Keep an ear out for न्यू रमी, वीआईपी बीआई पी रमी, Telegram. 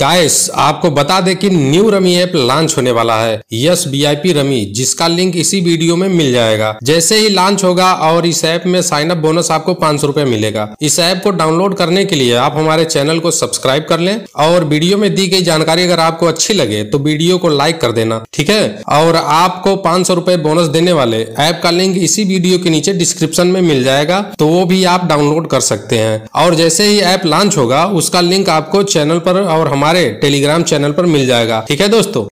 Guys आपको बता दें कि न्यू रमी ऐप लॉन्च होने वाला है वीआईपी रमी, जिसका लिंक इसी वीडियो में मिल जाएगा। जैसे ही लॉन्च होगा और इस ऐप में साइन अप बोनस आपको 500 रुपए मिलेगा। इस ऐप को डाउनलोड करने के लिए आप हमारे चैनल को सब्सक्राइब कर लें और वीडियो में दी गई जानकारी अगर आपको अच्छी लगे तो वीडियो को लाइक कर देना, ठीक है। और आपको 500 रुपए बोनस देने वाले ऐप का लिंक इसी वीडियो के नीचे डिस्क्रिप्शन में मिल जाएगा, तो वो भी आप डाउनलोड कर सकते हैं। और जैसे ही ऐप लॉन्च होगा उसका लिंक आपको चैनल पर और हमारे टेलीग्राम चैनल पर मिल जाएगा, ठीक है दोस्तों।